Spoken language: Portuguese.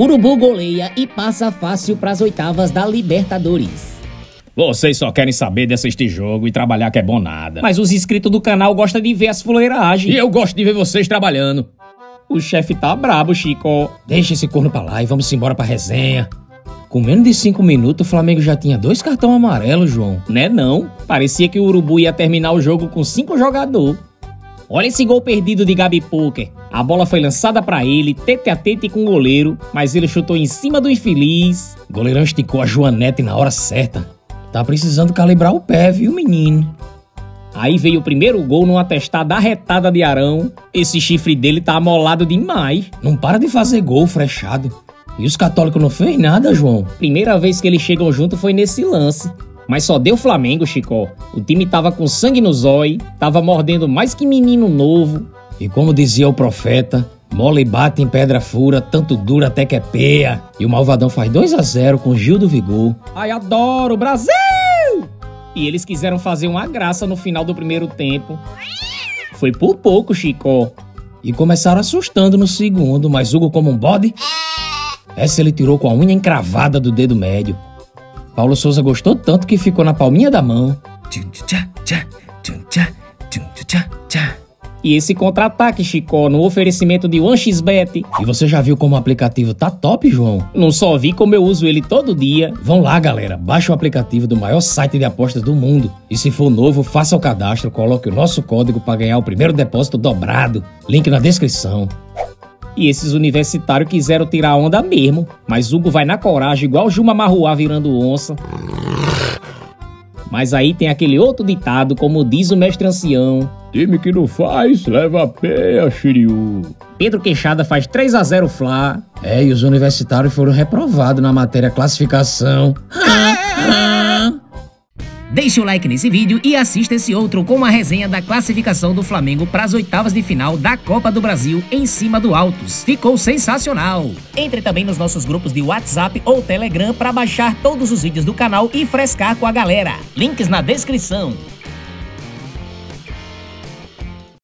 Urubu goleia e passa fácil para as oitavas da Libertadores. Vocês só querem saber de assistir jogo e trabalhar que é bom nada. Mas os inscritos do canal gostam de ver as fuleiragens. E eu gosto de ver vocês trabalhando. O chefe tá brabo, Chico. Deixa esse corno pra lá e vamos embora pra resenha. Com menos de 5 minutos, o Flamengo já tinha 2 cartões amarelos, João. Né não? Parecia que o Urubu ia terminar o jogo com 5 jogadores. Olha esse gol perdido de Gabi Poker. A bola foi lançada pra ele, tete a tete com o goleiro, mas ele chutou em cima do infeliz. O goleirão esticou a joanete na hora certa. Tá precisando calibrar o pé, viu, menino? Aí veio o primeiro gol numa testada arretada de Arão. Esse chifre dele tá amolado demais. Não para de fazer gol, frechado. E os católicos não fez nada, João. Primeira vez que eles chegam junto foi nesse lance. Mas só deu Flamengo, Chico. O time tava com sangue no zóio, tava mordendo mais que menino novo. E como dizia o profeta, mole bate em pedra fura, tanto dura até que é peia. E o malvadão faz 2-0 com Gil do Vigor. Ai, adoro, Brasil! E eles quiseram fazer uma graça no final do primeiro tempo. Foi por pouco, Chico. E começaram assustando no segundo, mas Hugo, como um bode, essa ele tirou com a unha encravada do dedo médio. Paulo Souza gostou tanto que ficou na palminha da mão. E esse contra-ataque, Chico, no oferecimento de 1xbet. E você já viu como o aplicativo tá top, João? Não só vi como eu uso ele todo dia. Vão lá, galera. Baixa o aplicativo do maior site de apostas do mundo. E se for novo, faça o cadastro, coloque o nosso código para ganhar o primeiro depósito dobrado. Link na descrição. E esses universitários quiseram tirar onda mesmo. Mas Hugo vai na coragem, igual Juma Marruá virando onça. Mas aí tem aquele outro ditado, como diz o mestre ancião. Time que não faz, leva a peia, Shiryu. Pedro Queixada faz 3-0 Fla. É, e os universitários foram reprovados na matéria classificação. Deixa o like nesse vídeo e assista esse outro com a resenha da classificação do Flamengo para as oitavas de final da Copa do Brasil em cima do Autos. Ficou sensacional! Entre também nos nossos grupos de WhatsApp ou Telegram para baixar todos os vídeos do canal e frescar com a galera. Links na descrição.